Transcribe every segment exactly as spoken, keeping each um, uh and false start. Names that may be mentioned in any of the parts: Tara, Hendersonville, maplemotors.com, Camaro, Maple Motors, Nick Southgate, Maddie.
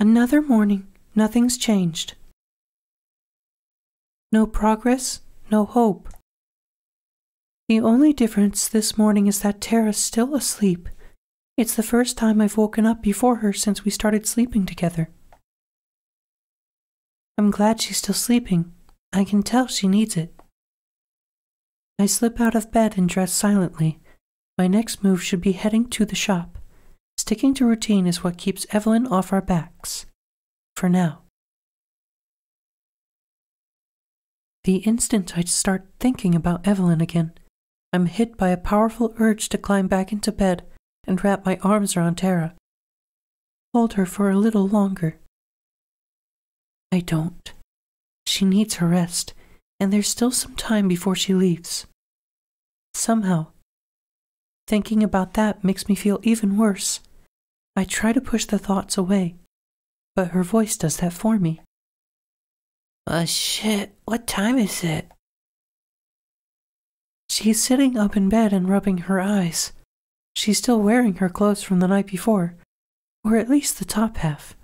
Another morning. Nothing's changed. No progress, no hope. The only difference this morning is that Tara's still asleep. It's the first time I've woken up before her since we started sleeping together. I'm glad she's still sleeping. I can tell she needs it. I slip out of bed and dress silently. My next move should be heading to the shop. Sticking to routine is what keeps Evelyn off our backs. For now. The instant I start thinking about Evelyn again, I'm hit by a powerful urge to climb back into bed and wrap my arms around Tara. Hold her for a little longer. I don't. She needs her rest, and there's still some time before she leaves. Somehow. Thinking about that makes me feel even worse. I try to push the thoughts away. But her voice does that for me. Oh shit, what time is it? She's sitting up in bed and rubbing her eyes. She's still wearing her clothes from the night before, or at least the top half.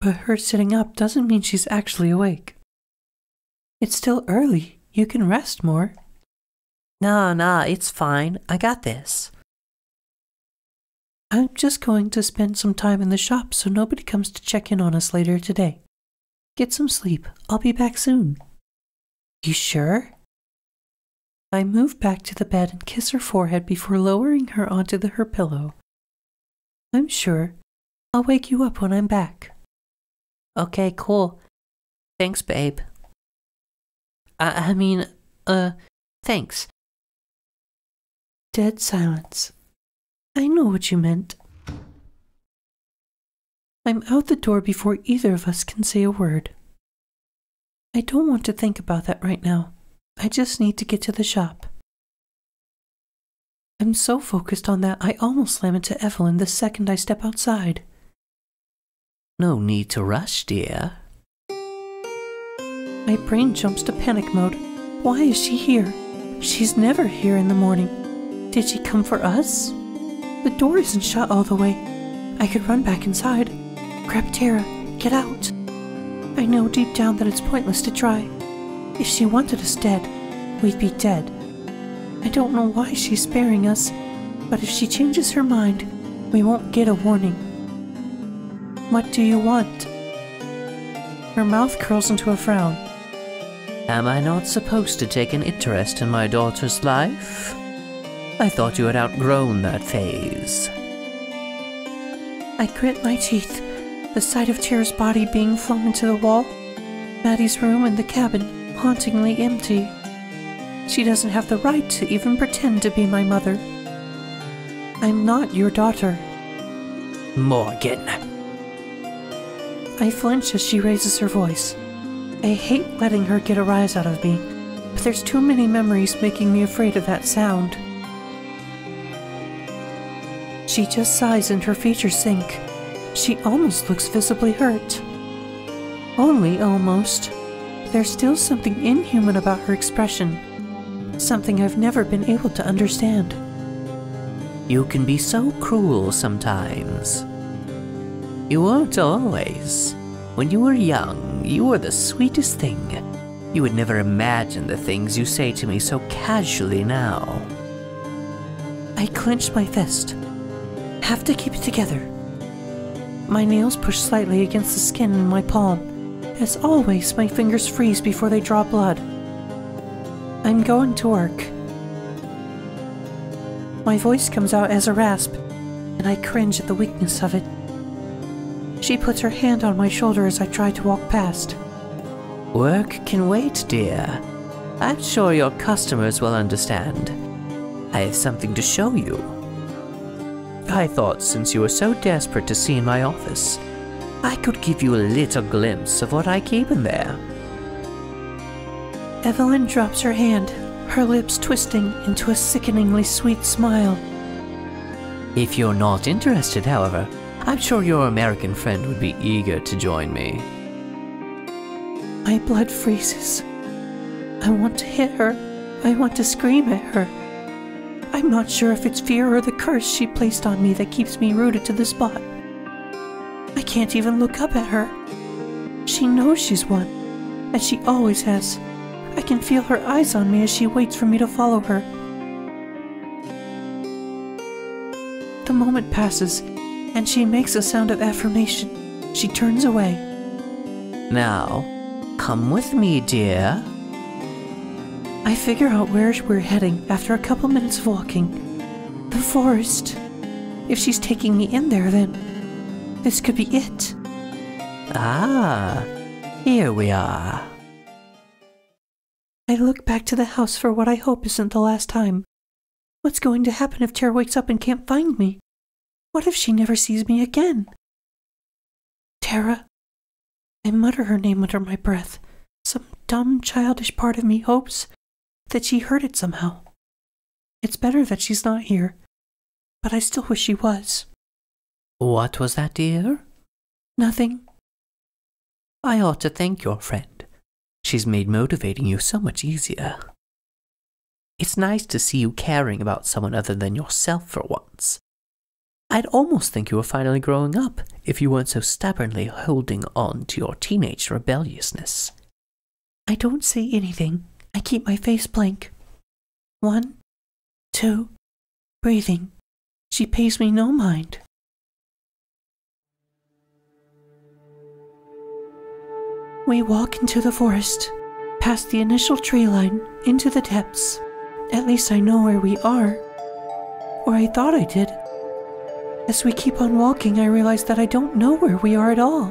But her sitting up doesn't mean she's actually awake. It's still early. You can rest more. Nah, nah, it's fine. I got this. I'm just going to spend some time in the shop so nobody comes to check in on us later today. Get some sleep. I'll be back soon. You sure? I move back to the bed and kiss her forehead before lowering her onto the, her pillow. I'm sure. I'll wake you up when I'm back. Okay, cool. Thanks, babe. I, I mean, uh, thanks. Dead silence. I know what you meant. I'm out the door before either of us can say a word. I don't want to think about that right now. I just need to get to the shop. I'm so focused on that I almost slam into Evelyn the second I step outside. No need to rush, dear. My brain jumps to panic mode. Why is she here? She's never here in the morning. Did she come for us? The door isn't shut all the way. I could run back inside. Grab Tara. Get out. I know deep down that it's pointless to try. If she wanted us dead, we'd be dead. I don't know why she's sparing us, but if she changes her mind, we won't get a warning. What do you want? Her mouth curls into a frown. Am I not supposed to take an interest in my daughter's life? I thought you had outgrown that phase. I grit my teeth. The sight of Tara's body being flung into the wall. Maddie's room and the cabin, hauntingly empty. She doesn't have the right to even pretend to be my mother. I'm not your daughter. Morgan. I flinch as she raises her voice. I hate letting her get a rise out of me, but there's too many memories making me afraid of that sound. She just sighs and her features sink. She almost looks visibly hurt. Only almost. There's still something inhuman about her expression. Something I've never been able to understand. You can be so cruel sometimes. You weren't always. When you were young, you were the sweetest thing. You would never imagine the things you say to me so casually now. I clench my fist. Have to keep it together. My nails push slightly against the skin in my palm. As always, my fingers freeze before they draw blood. I'm going to work. My voice comes out as a rasp, and I cringe at the weakness of it. She puts her hand on my shoulder as I try to walk past. Work can wait, dear. I'm sure your customers will understand. I have something to show you. I thought since you were so desperate to see in my office, I could give you a little glimpse of what I keep in there. Evelyn drops her hand, her lips twisting into a sickeningly sweet smile. If you're not interested, however, I'm sure your American friend would be eager to join me. My blood freezes. I want to hit her. I want to scream at her. I'm not sure if it's fear or the curse she placed on me that keeps me rooted to the spot. I can't even look up at her. She knows she's one, and she always has. I can feel her eyes on me as she waits for me to follow her. The moment passes, and she makes a sound of affirmation. She turns away. Now, come with me, dear. I figure out where we're heading after a couple minutes of walking. The forest. If she's taking me in there, then this could be it. Ah, here we are. I look back to the house for what I hope isn't the last time. What's going to happen if Tara wakes up and can't find me? What if she never sees me again? Tara. I mutter her name under my breath. Some dumb, childish part of me hopes that she heard it somehow. It's better that she's not here, but I still wish she was. What was that, dear? Nothing. I ought to thank your friend. She's made motivating you so much easier. It's nice to see you caring about someone other than yourself for once. I'd almost think you were finally growing up if you weren't so stubbornly holding on to your teenage rebelliousness. I don't say anything. I keep my face blank. One, two, breathing. She pays me no mind. We walk into the forest, past the initial tree line, into the depths. At least I know where we are. Or I thought I did. As we keep on walking, I realize that I don't know where we are at all.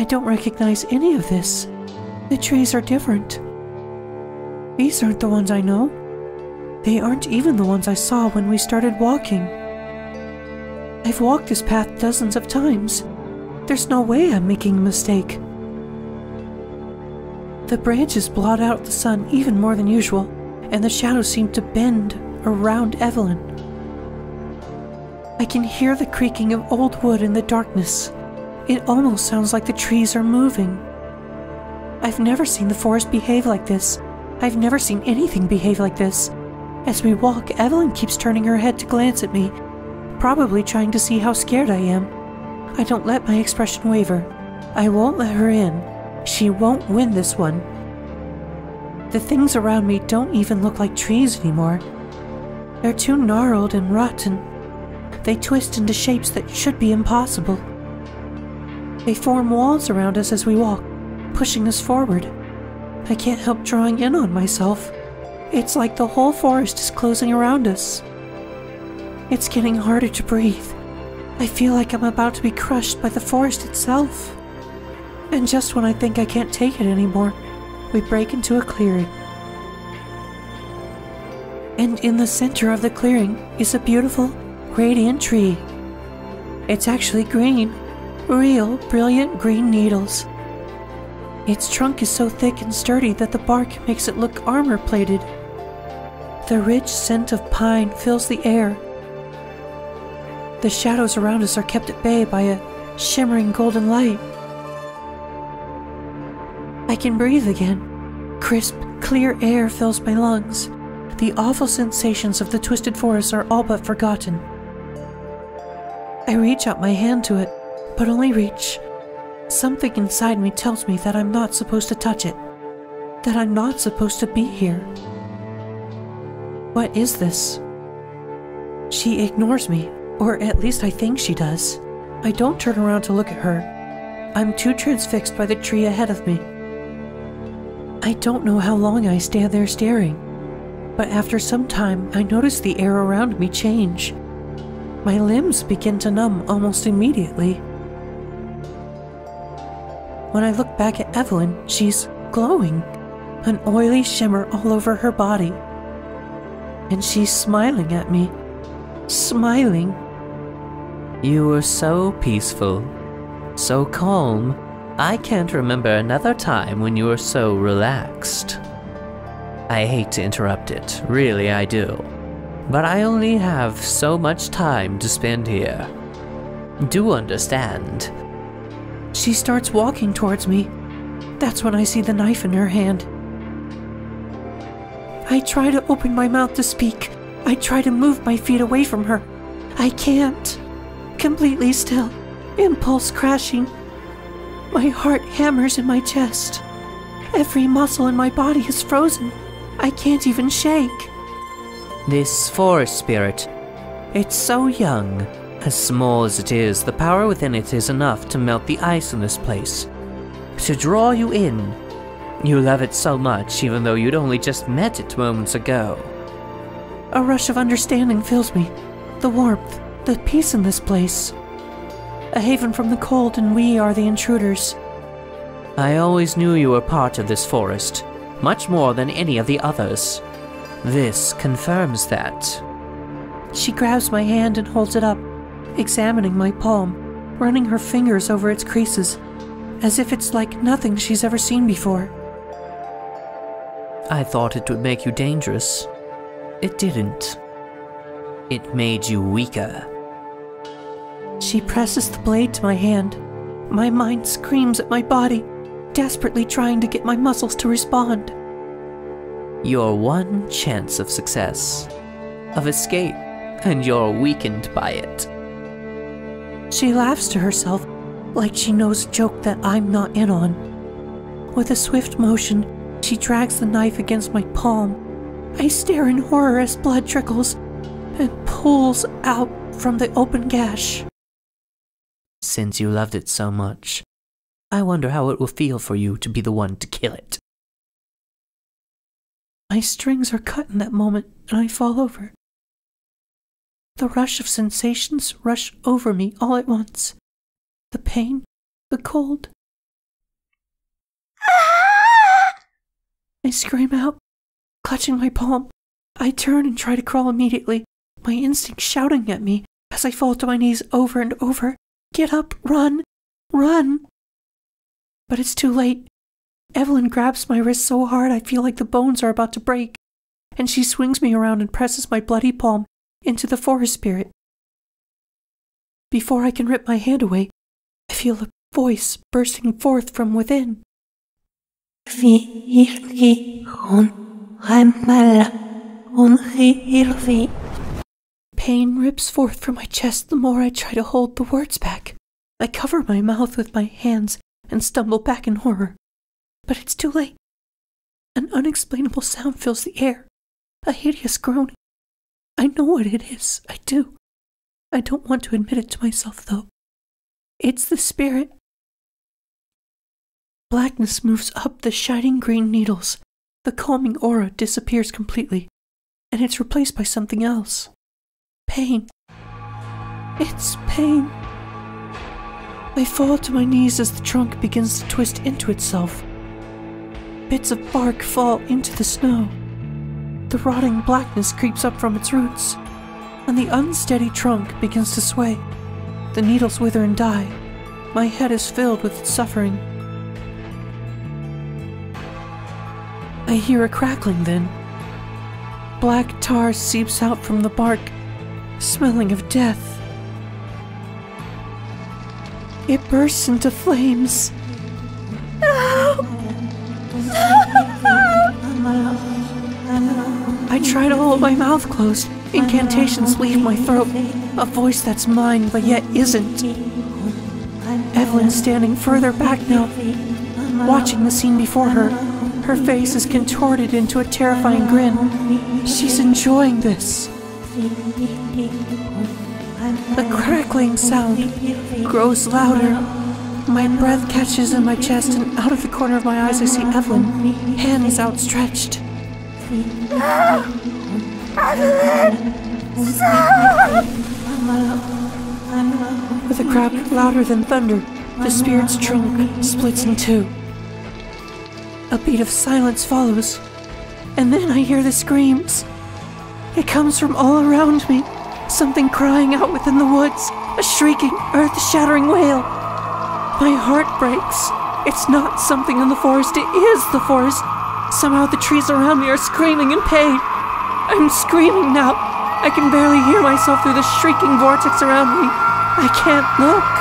I don't recognize any of this. The trees are different. These aren't the ones I know. They aren't even the ones I saw when we started walking. I've walked this path dozens of times. There's no way I'm making a mistake. The branches blot out the sun even more than usual, and the shadows seem to bend around Evelyn. I can hear the creaking of old wood in the darkness. It almost sounds like the trees are moving. I've never seen the forest behave like this. I've never seen anything behave like this. As we walk, Evelyn keeps turning her head to glance at me, probably trying to see how scared I am. I don't let my expression waver. I won't let her in. She won't win this one. The things around me don't even look like trees anymore. They're too gnarled and rotten. They twist into shapes that should be impossible. They form walls around us as we walk, pushing us forward. I can't help drawing in on myself. It's like the whole forest is closing around us. It's getting harder to breathe. I feel like I'm about to be crushed by the forest itself. And just when I think I can't take it anymore, we break into a clearing. And in the center of the clearing is a beautiful, radiant tree. It's actually green, real, brilliant green needles. Its trunk is so thick and sturdy that the bark makes it look armor-plated. The rich scent of pine fills the air. The shadows around us are kept at bay by a shimmering golden light. I can breathe again. Crisp, clear air fills my lungs. The awful sensations of the twisted forest are all but forgotten. I reach out my hand to it, but only reach. Something inside me tells me that I'm not supposed to touch it, that I'm not supposed to be here. What is this? She ignores me, or at least I think she does. I don't turn around to look at her. I'm too transfixed by the tree ahead of me. I don't know how long I stand there staring, but after some time I notice the air around me change. My limbs begin to numb almost immediately. When I look back at Evelyn, she's glowing, an oily shimmer all over her body. And she's smiling at me. Smiling. You were so peaceful, so calm. I can't remember another time when you were so relaxed. I hate to interrupt it, really I do. But I only have so much time to spend here. Do understand. She starts walking towards me. That's when I see the knife in her hand. I try to open my mouth to speak. I try to move my feet away from her. I can't. Completely still. impulse crashing. My heart hammers in my chest. Every muscle in my body is frozen. I can't even shake. This forest spirit, it's so young. As small as it is, the power within it is enough to melt the ice in this place. To draw you in. You love it so much, even though you'd only just met it moments ago. A rush of understanding fills me. The warmth, the peace in this place. A haven from the cold, and we are the intruders. I always knew you were part of this forest, much more than any of the others. This confirms that. She grabs my hand and holds it up, examining my palm, running her fingers over its creases, as if it's like nothing she's ever seen before. I thought it would make you dangerous. It didn't. It made you weaker. She presses the blade to my hand. My mind screams at my body, desperately trying to get my muscles to respond. Your one chance of success, of escape, and you're weakened by it. She laughs to herself, like she knows a joke that I'm not in on. With a swift motion, she drags the knife against my palm. I stare in horror as blood trickles and pulls out from the open gash. Since you loved it so much, I wonder how it will feel for you to be the one to kill it. My strings are cut in that moment, and I fall over. The rush of sensations rush over me all at once. The pain, the cold. I scream out, clutching my palm. I turn and try to crawl immediately, my instinct shouting at me as I fall to my knees over and over. Get up, run, run. But it's too late. Evelyn grabs my wrist so hard I feel like the bones are about to break, and she swings me around and presses my bloody palm into the forest spirit. Before I can rip my hand away, I feel a voice bursting forth from within. Pain rips forth from my chest the more I try to hold the words back. I cover my mouth with my hands and stumble back in horror. But it's too late. An unexplainable sound fills the air, a hideous groaning. I know what it is, I do. I don't want to admit it to myself, though. It's the spirit. Blackness moves up the shining green needles. The calming aura disappears completely, and it's replaced by something else. Pain. It's pain. I fall to my knees as the trunk begins to twist into itself. Bits of bark fall into the snow. The rotting blackness creeps up from its roots, and the unsteady trunk begins to sway. The needles wither and die. My head is filled with suffering. I hear a crackling then. Black tar seeps out from the bark, smelling of death. It bursts into flames. No! No! I try to hold my mouth closed. Incantations leave my throat. A voice that's mine, but yet isn't. Evelyn's standing further back now, watching the scene before her. Her face is contorted into a terrifying grin. She's enjoying this. The crackling sound grows louder. My breath catches in my chest, and out of the corner of my eyes I see Evelyn, hands outstretched. Evelyn! Stop! With a crack louder than thunder, the spirit's trunk splits in two. A beat of silence follows, and then I hear the screams. It comes from all around me, something crying out within the woods, a shrieking, earth-shattering wail. My heart breaks. It's not something in the forest, it is the forest. Somehow the trees around me are screaming in pain. I'm screaming now. I can barely hear myself through the shrieking vortex around me. I can't look.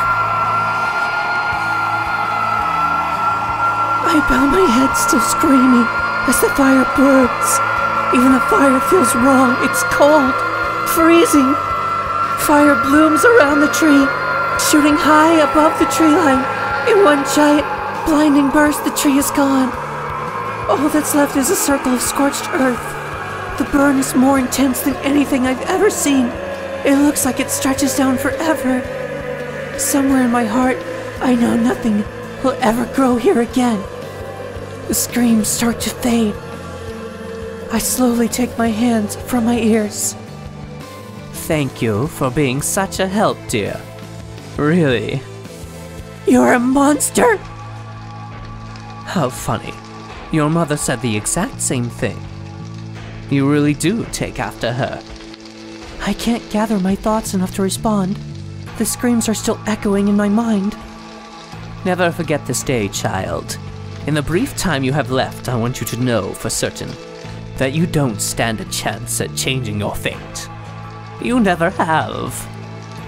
I bow my head, still screaming, as the fire burns. Even the fire feels wrong. It's cold, freezing. Fire blooms around the tree, shooting high above the tree line. In one giant, blinding burst, the tree is gone. All that's left is a circle of scorched earth. The burn is more intense than anything I've ever seen. It looks like it stretches down forever. Somewhere in my heart, I know nothing will ever grow here again. The screams start to fade. I slowly take my hands from my ears. Thank you for being such a help, dear. Really. You're a monster! How funny. Your mother said the exact same thing. You really do take after her. I can't gather my thoughts enough to respond. The screams are still echoing in my mind. Never forget this day, child. In the brief time you have left, I want you to know for certain that you don't stand a chance at changing your fate. You never have.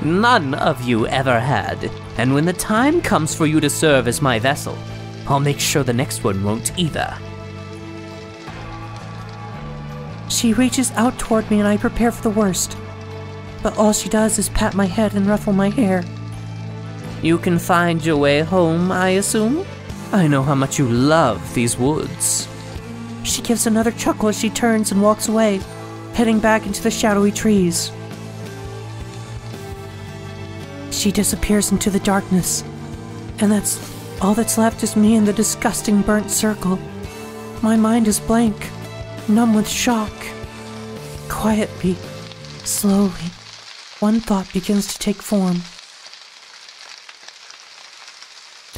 None of you ever had. And when the time comes for you to serve as my vessel, I'll make sure the next one won't either. She reaches out toward me and I prepare for the worst. But all she does is pat my head and ruffle my hair. You can find your way home, I assume? I know how much you love these woods. She gives another chuckle as she turns and walks away, heading back into the shadowy trees. She disappears into the darkness, and that's all that's left is me in the disgusting burnt circle. My mind is blank, numb with shock. Quietly, slowly, one thought begins to take form.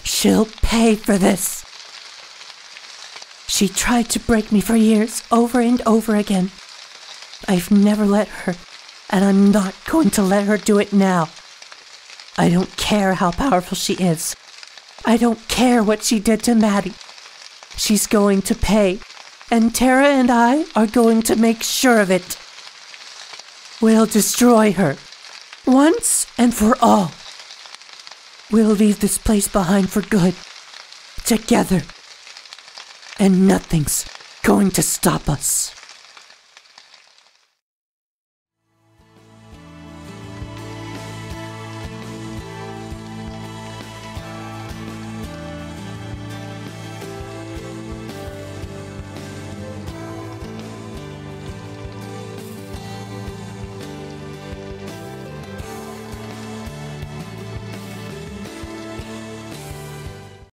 She'll pay for this! She tried to break me for years, over and over again. I've never let her, and I'm not going to let her do it now. I don't care how powerful she is. I don't care what she did to Maddie. She's going to pay, and Tara and I are going to make sure of it. We'll destroy her, once and for all. We'll leave this place behind for good, together. And nothing's going to stop us.